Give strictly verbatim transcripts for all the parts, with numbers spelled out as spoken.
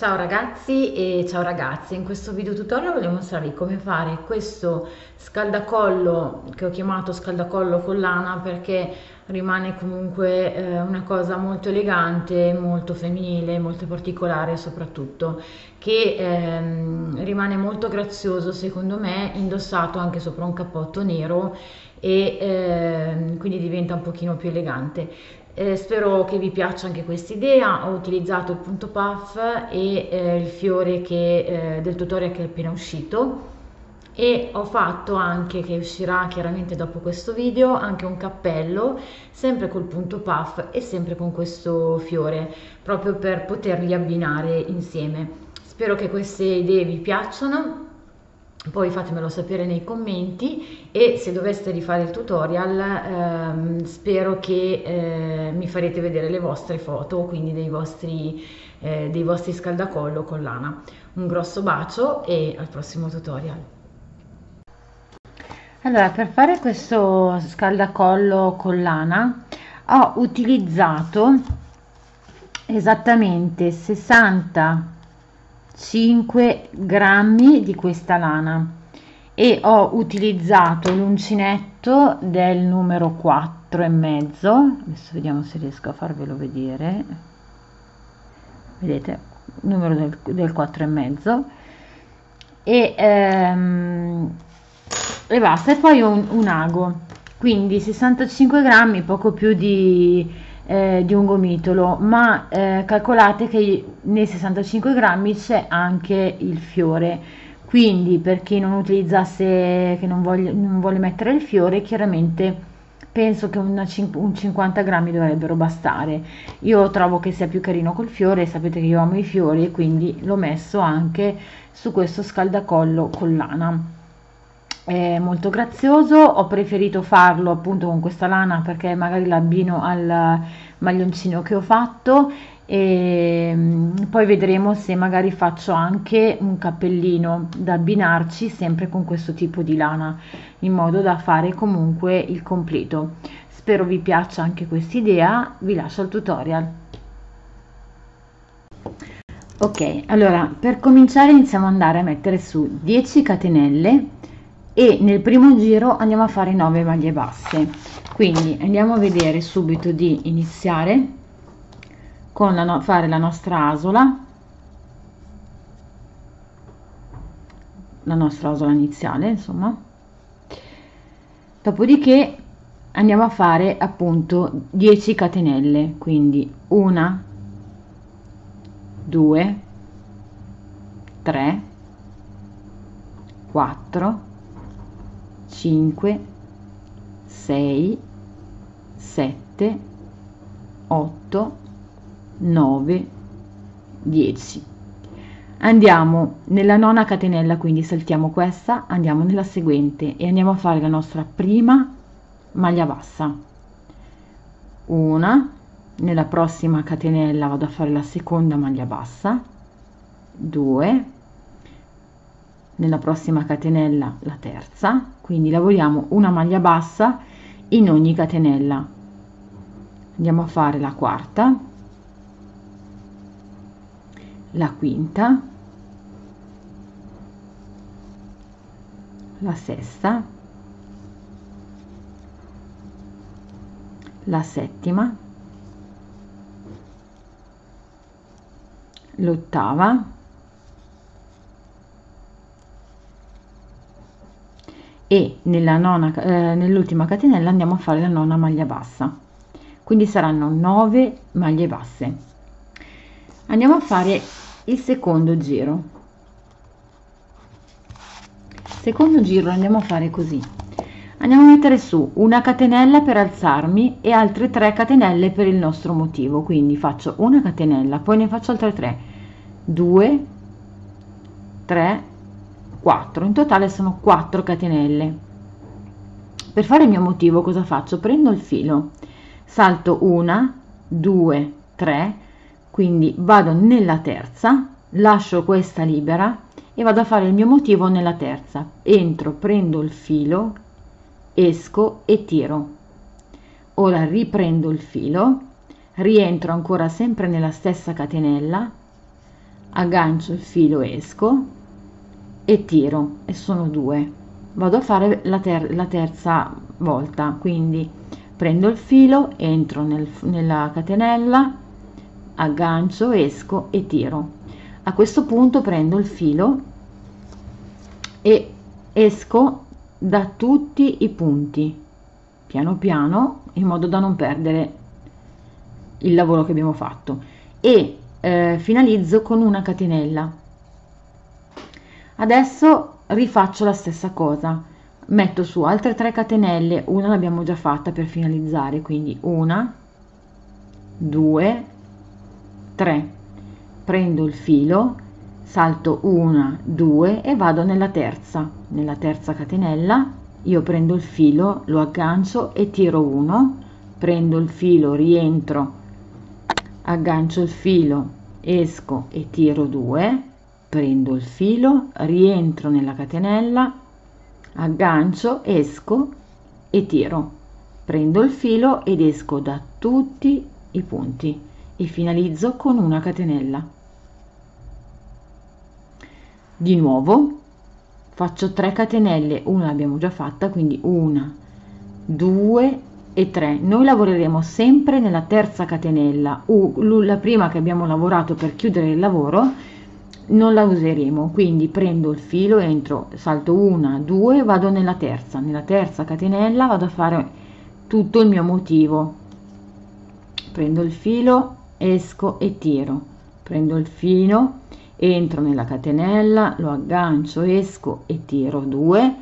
Ciao ragazzi e ciao ragazze, in questo video tutorial voglio mostrarvi come fare questo scaldacollo che ho chiamato scaldacollo collana perché rimane comunque eh, una cosa molto elegante, molto femminile, molto particolare soprattutto, che ehm, rimane molto grazioso secondo me indossato anche sopra un cappotto nero e ehm, quindi diventa un pochino più elegante. Eh, spero che vi piaccia anche questa idea. Ho utilizzato il punto puff e eh, il fiore che, eh, del tutorial che è appena uscito, e ho fatto anche, che uscirà chiaramente dopo questo video, anche un cappello sempre col punto puff e sempre con questo fiore, proprio per poterli abbinare insieme. Spero che queste idee vi piacciono, poi fatemelo sapere nei commenti, e se doveste rifare il tutorial ehm, spero che eh, mi farete vedere le vostre foto, quindi dei vostri, eh, dei vostri scaldacollo collana. Un grosso bacio e al prossimo tutorial. Allora, per fare questo scaldacollo collana ho utilizzato esattamente sessantacinque grammi di questa lana e ho utilizzato l'uncinetto del numero quattro e mezzo. Adesso vediamo se riesco a farvelo vedere. Vedete il numero del, del quattro e mezzo e, ehm, e basta. E poi un, un ago, quindi sessantacinque grammi, poco più di Eh, di un gomitolo, ma eh, calcolate che nei sessantacinque grammi c'è anche il fiore, quindi per chi non utilizzasse, che non voglia, non vuole mettere il fiore, chiaramente penso che una, un cinquanta grammi dovrebbero bastare. Io trovo che sia più carino col fiore, sapete che io amo i fiori e quindi l'ho messo anche su questo scaldacollo collana. È molto grazioso. Ho preferito farlo appunto con questa lana perché magari l'abbino al maglioncino che ho fatto, e poi vedremo se magari faccio anche un cappellino da abbinarci sempre con questo tipo di lana, in modo da fare comunque il completo. Spero vi piaccia anche questa idea, vi lascio il tutorial. Ok, allora per cominciare iniziamo ad andare a mettere su dieci catenelle e nel primo giro andiamo a fare nove maglie basse, quindi andiamo a vedere subito di iniziare con la no fare la nostra asola la nostra asola iniziale, insomma. Dopodiché andiamo a fare appunto dieci catenelle, quindi uno, due, tre, quattro, cinque, sei, sette, otto, nove, dieci. Andiamo nella nona catenella, quindi saltiamo questa, andiamo nella seguente e andiamo a fare la nostra prima maglia bassa, una. Nella prossima catenella vado a fare la seconda maglia bassa, due. Nella prossima catenella la terza, quindi lavoriamo una maglia bassa in ogni catenella. Andiamo a fare la quarta, la quinta, la sesta, la settima, l'ottava e nella nona, eh, nell'ultima catenella andiamo a fare la nona maglia bassa, quindi saranno nove maglie basse. Andiamo a fare il secondo giro. Secondo giro andiamo a fare così: andiamo a mettere su una catenella per alzarmi e altre tre catenelle per il nostro motivo, quindi faccio una catenella, poi ne faccio altre tre, due, tre, quattro, in totale sono quattro catenelle. Per fare il mio motivo cosa faccio? Prendo il filo, salto una, due, tre, quindi vado nella terza, lascio questa libera e vado a fare il mio motivo nella terza, entro, prendo il filo, esco e tiro. Ora riprendo il filo, rientro ancora sempre nella stessa catenella, aggancio il filo, esco e tiro, e sono due. Vado a fare la, ter la terza volta, quindi prendo il filo, entro nel, nella catenella, aggancio, esco e tiro. A questo punto prendo il filo e esco da tutti i punti, piano piano, in modo da non perdere il lavoro che abbiamo fatto, e eh, finalizzo con una catenella. Adesso rifaccio la stessa cosa, metto su altre tre catenelle, una l'abbiamo già fatta per finalizzare, quindi una, due, tre, prendo il filo, salto una, due e vado nella terza, nella terza catenella. Io prendo il filo, lo aggancio e tiro uno, prendo il filo, rientro, aggancio il filo, esco e tiro due, prendo il filo, rientro nella catenella, aggancio, esco e tiro, prendo il filo ed esco da tutti i punti e finalizzo con una catenella. Di nuovo faccio tre catenelle, una l'abbiamo già fatta, quindi una, due e tre. Noi lavoreremo sempre nella terza catenella, la prima che abbiamo lavorato per chiudere il lavoro non la useremo, quindi prendo il filo, entro, salto una, due, vado nella terza, nella terza catenella vado a fare tutto il mio motivo, prendo il filo, esco e tiro, prendo il filo, entro nella catenella, lo aggancio, esco e tiro due,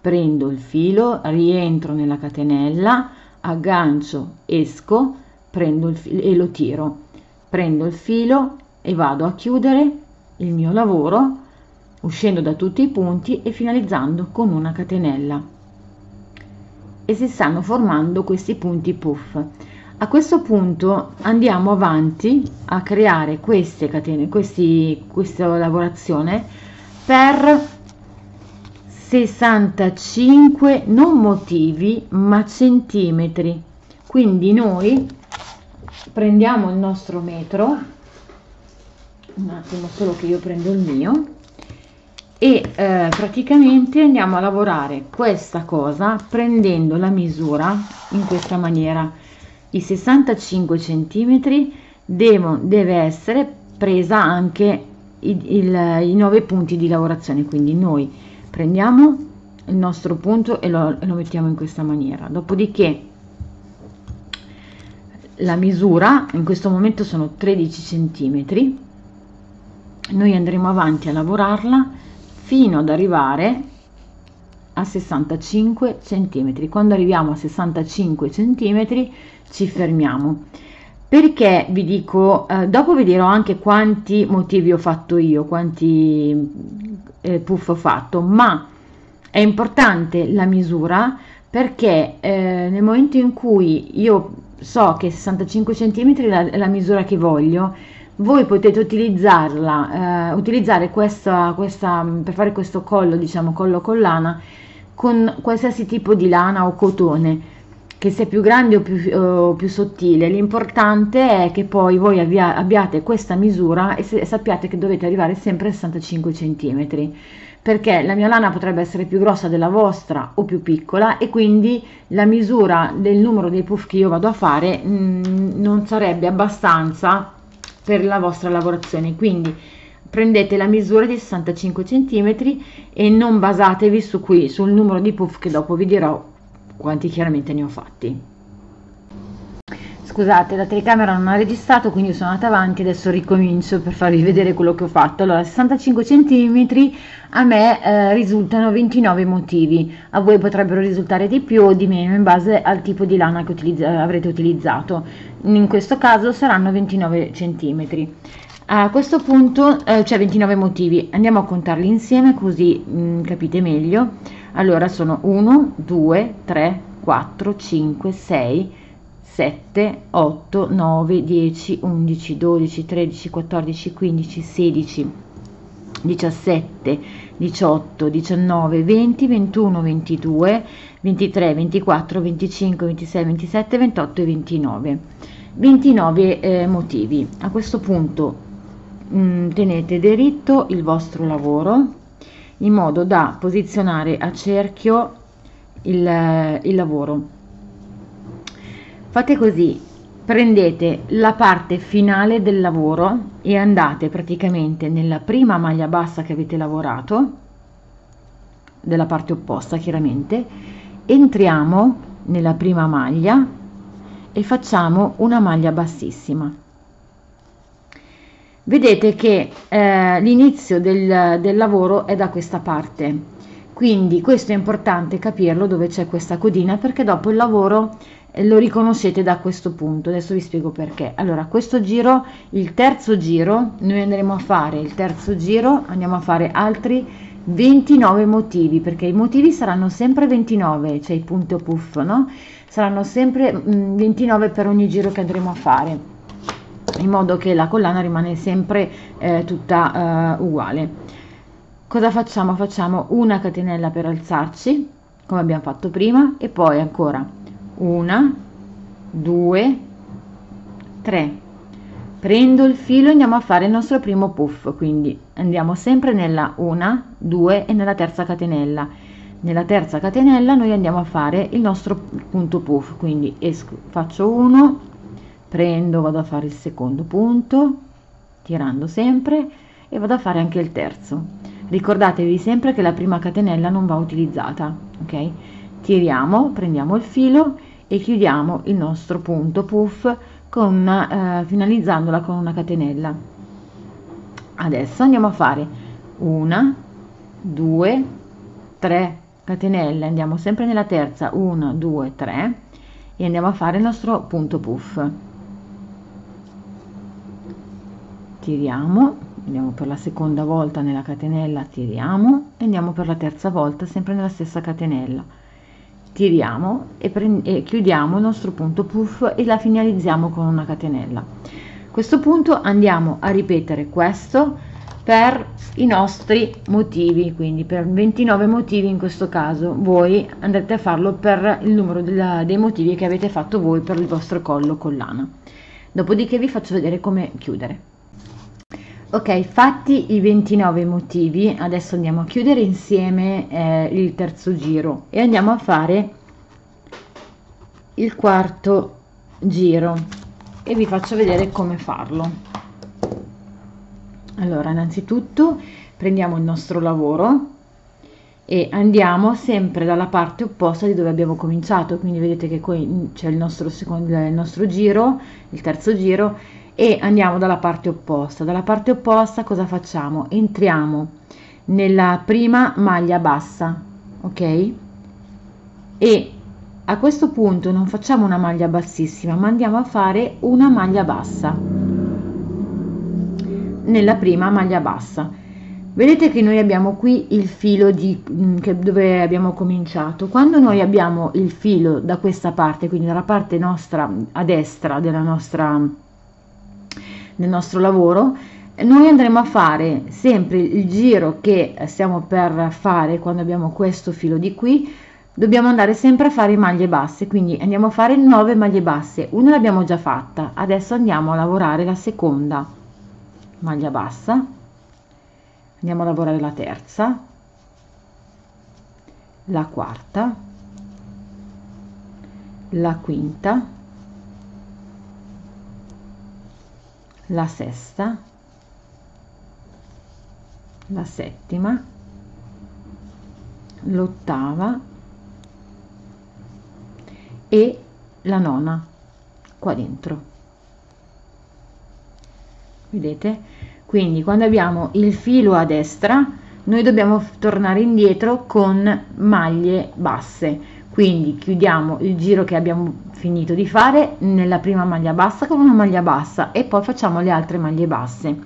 prendo il filo, rientro nella catenella, aggancio, esco, prendo il filo e lo tiro, prendo il filo e vado a chiudere il mio lavoro uscendo da tutti i punti e finalizzando con una catenella, e si stanno formando questi punti puff. A questo punto andiamo avanti a creare queste catene, questi, questa lavorazione per sessantacinque non motivi ma centimetri. Quindi noi prendiamo il nostro metro, un attimo solo che io prendo il mio, e eh, praticamente andiamo a lavorare questa cosa prendendo la misura in questa maniera. I sessantacinque centimetri devo, deve essere presa anche il, il, i nove punti di lavorazione, quindi noi prendiamo il nostro punto e lo, lo mettiamo in questa maniera. Dopodiché la misura in questo momento sono tredici centimetri, noi andremo avanti a lavorarla fino ad arrivare a sessantacinque centimetri. Quando arriviamo a sessantacinque centimetri ci fermiamo, perché vi dico eh, dopo vi dirò anche quanti motivi ho fatto io, quanti eh, puff ho fatto, ma è importante la misura perché eh, nel momento in cui io so che sessantacinque centimetri è la, la misura che voglio, voi potete utilizzarla, eh, utilizzare questa, questa per fare questo collo, diciamo collo collana, con qualsiasi tipo di lana o cotone, che sia più grande o più, o più sottile. L'importante è che poi voi abbia, abbiate questa misura e, se, e sappiate che dovete arrivare sempre a sessantacinque centimetri, perché la mia lana potrebbe essere più grossa della vostra o più piccola, e quindi la misura del numero dei puff che io vado a fare mh, non sarebbe abbastanza per la vostra lavorazione. Quindi prendete la misura di sessantacinque centimetri e non basatevi su qui sul numero di puff, che dopo vi dirò quanti chiaramente ne ho fatti. Scusate, la telecamera non ha registrato, quindi sono andata avanti, adesso ricomincio per farvi vedere quello che ho fatto. Allora, sessantacinque centimetri a me eh, risultano ventinove motivi, a voi potrebbero risultare di più o di meno in base al tipo di lana che utilizza, avrete utilizzato. In questo caso saranno ventinove centimetri. A questo punto eh, c'è ventinove motivi, andiamo a contarli insieme così mh, capite meglio. Allora sono uno, due, tre, quattro, cinque, sei, sette, otto, nove, dieci, undici, dodici, tredici, quattordici, quindici, sedici, diciassette, diciotto, diciannove, venti, ventuno, ventidue, ventitré, ventiquattro, venticinque, ventisei, ventisette, ventotto e ventinove. ventinove eh, motivi. A questo punto mh, tenete diritto il vostro lavoro in modo da posizionare a cerchio il, il lavoro. Fate così: prendete la parte finale del lavoro e andate praticamente nella prima maglia bassa che avete lavorato, della parte opposta chiaramente, entriamo nella prima maglia e facciamo una maglia bassissima. Vedete che eh, l'inizio del, del lavoro è da questa parte, quindi questo è importante capirlo, dove c'è questa codina, perché dopo il lavoro lo riconoscete da questo punto. Adesso vi spiego perché. Allora, questo giro, il terzo giro, noi andremo a fare il terzo giro, andiamo a fare altri ventinove motivi, perché i motivi saranno sempre ventinove, cioè i punto puff, no? Saranno sempre mh, ventinove per ogni giro che andremo a fare, in modo che la collana rimane sempre eh, tutta eh, uguale. Cosa facciamo? Facciamo una catenella per alzarci, come abbiamo fatto prima, e poi ancora una, due, tre, prendo il filo e andiamo a fare il nostro primo puff, quindi andiamo sempre nella una, due e nella terza catenella. Nella terza catenella noi andiamo a fare il nostro punto puff, quindi esco, faccio uno, prendo, vado a fare il secondo punto, tirando sempre, e vado a fare anche il terzo. Ricordatevi sempre che la prima catenella non va utilizzata, ok? Tiriamo, prendiamo il filo e chiudiamo il nostro punto puff con una, eh, finalizzandola con una catenella. Adesso andiamo a fare una, due, tre catenelle, andiamo sempre nella terza, una, due, tre e andiamo a fare il nostro punto puff. Tiriamo, andiamo per la seconda volta nella catenella, tiriamo e andiamo per la terza volta sempre nella stessa catenella. Tiriamo e, e chiudiamo il nostro punto puff e la finalizziamo con una catenella. A questo punto andiamo a ripetere questo per i nostri motivi, quindi per ventinove motivi in questo caso. Voi andrete a farlo per il numero della, dei motivi che avete fatto voi per il vostro collo collana. Dopodiché vi faccio vedere come chiudere. Ok, fatti i ventinove motivi, adesso andiamo a chiudere insieme eh, il terzo giro e andiamo a fare il quarto giro e vi faccio vedere come farlo. Allora, innanzitutto prendiamo il nostro lavoro e andiamo sempre dalla parte opposta di dove abbiamo cominciato, quindi vedete che qui c'è il nostro secondo, il nostro giro, il terzo giro, e andiamo dalla parte opposta. Dalla parte opposta cosa facciamo? Entriamo nella prima maglia bassa, ok? E a questo punto non facciamo una maglia bassissima, ma andiamo a fare una maglia bassa nella prima maglia bassa. Vedete che noi abbiamo qui il filo di che, dove abbiamo cominciato. Quando noi abbiamo il filo da questa parte, quindi dalla parte nostra a destra della nostra nel nostro lavoro, noi andremo a fare sempre il giro che stiamo per fare. Quando abbiamo questo filo di qui dobbiamo andare sempre a fare maglie basse, quindi andiamo a fare nove maglie basse, una l'abbiamo già fatta, adesso andiamo a lavorare la seconda maglia bassa, andiamo a lavorare la terza, la quarta, la quinta, la sesta, la settima, l'ottava e la nona qua dentro. Vedete? Quindi quando abbiamo il filo a destra noi dobbiamo tornare indietro con maglie basse, quindi chiudiamo il giro che abbiamo finito di fare nella prima maglia bassa con una maglia bassa e poi facciamo le altre maglie basse.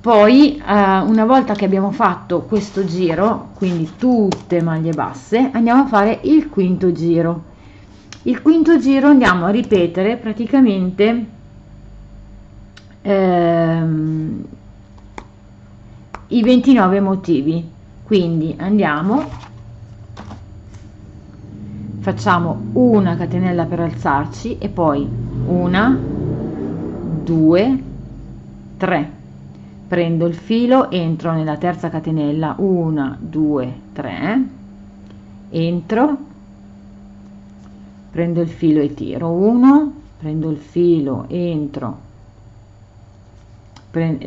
Poi eh, una volta che abbiamo fatto questo giro, quindi tutte maglie basse, andiamo a fare il quinto giro. Il quinto giro andiamo a ripetere praticamente ehm, i ventinove motivi, quindi andiamo, facciamo una catenella per alzarci e poi una, due, tre, prendo il filo, entro nella terza catenella, uno, due, tre, entro, prendo il filo e tiro, uno, prendo il filo, entro, prendo,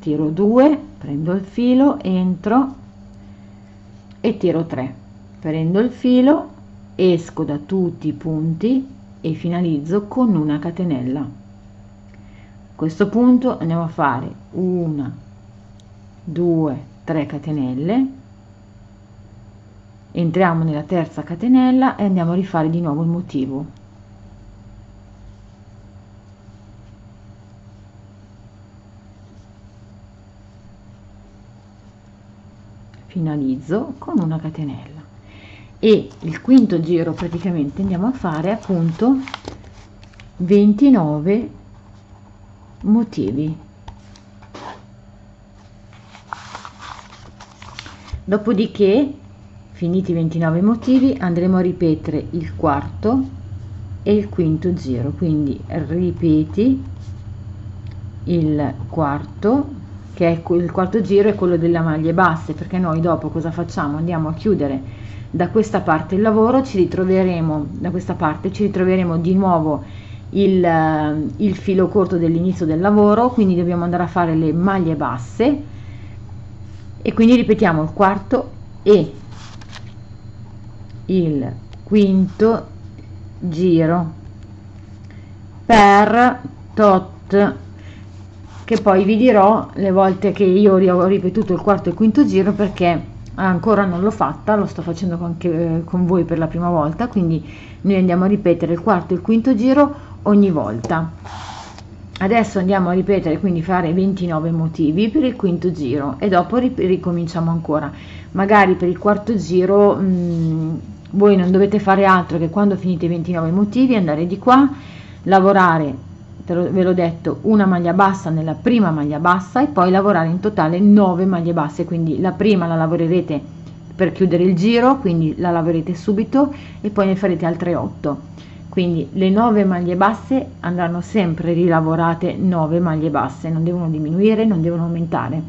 tiro due, prendo il filo, entro e tiro tre, prendo il filo, esco da tutti i punti e finalizzo con una catenella. A questo punto andiamo a fare una, due, tre catenelle, entriamo nella terza catenella e andiamo a rifare di nuovo il motivo. Finalizzo con una catenella e il quinto giro praticamente andiamo a fare appunto ventinove motivi. Dopodiché, finiti i ventinove motivi, andremo a ripetere il quarto e il quinto giro, quindi ripeti il quarto, che è il quarto giro è quello delle maglie basse, perché noi dopo cosa facciamo? Andiamo a chiudere da questa parte il lavoro, ci ritroveremo da questa parte ci ritroveremo di nuovo il, il filo corto dell'inizio del lavoro, quindi dobbiamo andare a fare le maglie basse e quindi ripetiamo il quarto e il quinto giro per tot, che poi vi dirò le volte che io ho ripetuto il quarto e il quinto giro, perché ancora non l'ho fatta, lo sto facendo anche con voi per la prima volta, quindi noi andiamo a ripetere il quarto e il quinto giro ogni volta. Adesso andiamo a ripetere, quindi fare ventinove motivi per il quinto giro e dopo ricominciamo ancora. Magari per il quarto giro mh, voi non dovete fare altro che, quando finite i ventinove motivi, andare di qua, lavorare, ve l'ho detto, una maglia bassa nella prima maglia bassa e poi lavorare in totale nove maglie basse, quindi la prima la lavorerete per chiudere il giro, quindi la lavorerete subito e poi ne farete altre otto, quindi le nove maglie basse andranno sempre rilavorate, nove maglie basse, non devono diminuire, non devono aumentare,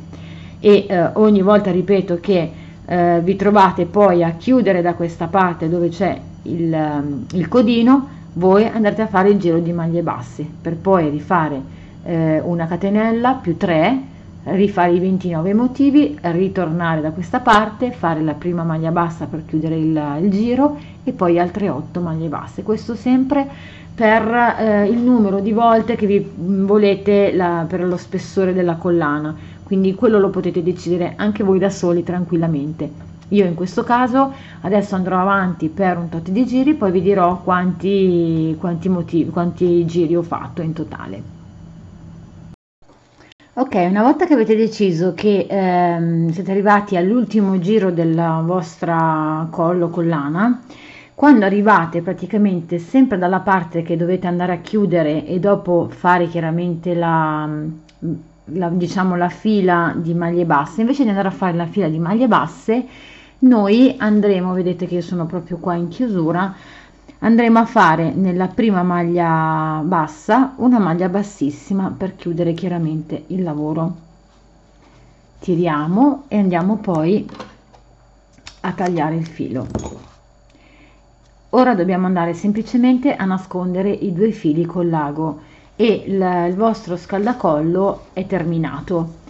e eh, ogni volta ripeto che eh, vi trovate poi a chiudere da questa parte dove c'è il, il codino, voi andate a fare il giro di maglie basse per poi rifare eh, una catenella più tre, rifare i ventinove motivi, ritornare da questa parte, fare la prima maglia bassa per chiudere il, il giro e poi altre otto maglie basse. Questo sempre per eh, il numero di volte che vi volete, la, per lo spessore della collana, quindi quello lo potete decidere anche voi da soli tranquillamente. Io in questo caso adesso andrò avanti per un tot di giri, poi vi dirò quanti, quanti, motivi, quanti giri ho fatto in totale. Ok, una volta che avete deciso che ehm, siete arrivati all'ultimo giro della vostra collo collana, quando arrivate praticamente sempre dalla parte che dovete andare a chiudere e dopo fare chiaramente la... La, diciamo la fila di maglie basse, invece di andare a fare la fila di maglie basse noi andremo, vedete che io sono proprio qua in chiusura, andremo a fare nella prima maglia bassa una maglia bassissima per chiudere chiaramente il lavoro, tiriamo e andiamo poi a tagliare il filo. Ora dobbiamo andare semplicemente a nascondere i due fili col lago e il, il vostro scaldacollo è terminato.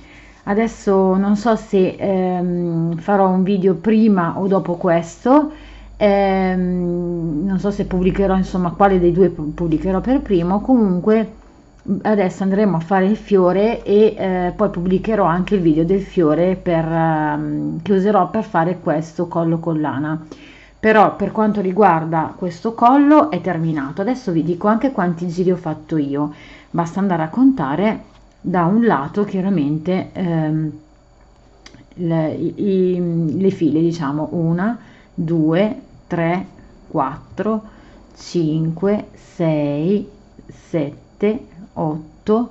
Adesso non so se ehm, farò un video prima o dopo questo, ehm, non so se pubblicherò, insomma quale dei due pubblicherò per primo. Comunque adesso andremo a fare il fiore e eh, poi pubblicherò anche il video del fiore per, ehm, che userò per fare questo collo collana. Però per quanto riguarda questo collo è terminato. Adesso vi dico anche quanti giri ho fatto io, basta andare a contare da un lato chiaramente ehm, le, i, le file, diciamo uno, due, tre, quattro, cinque, sei, sette, otto,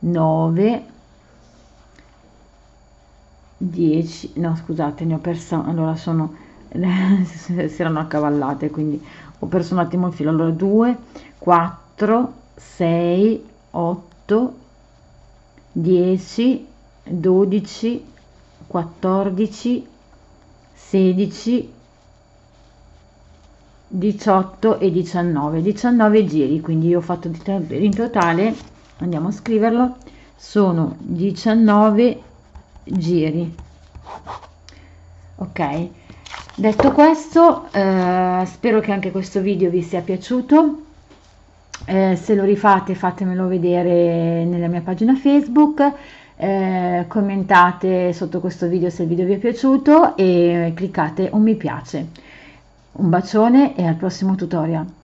nove, dieci, no scusate ne ho perso, allora sono... si erano accavallate, quindi ho perso un attimo il filo. Allora due, quattro, sei, otto, dieci, dodici, quattordici, sedici, diciotto e diciannove, diciannove giri, quindi io ho fatto in totale, andiamo a scriverlo, sono diciannove giri. Ok, detto questo, eh, spero che anche questo video vi sia piaciuto. Eh, se lo rifate, fatemelo vedere nella mia pagina Facebook, eh, commentate sotto questo video se il video vi è piaciuto e cliccate un mi piace. Un bacione e al prossimo tutorial.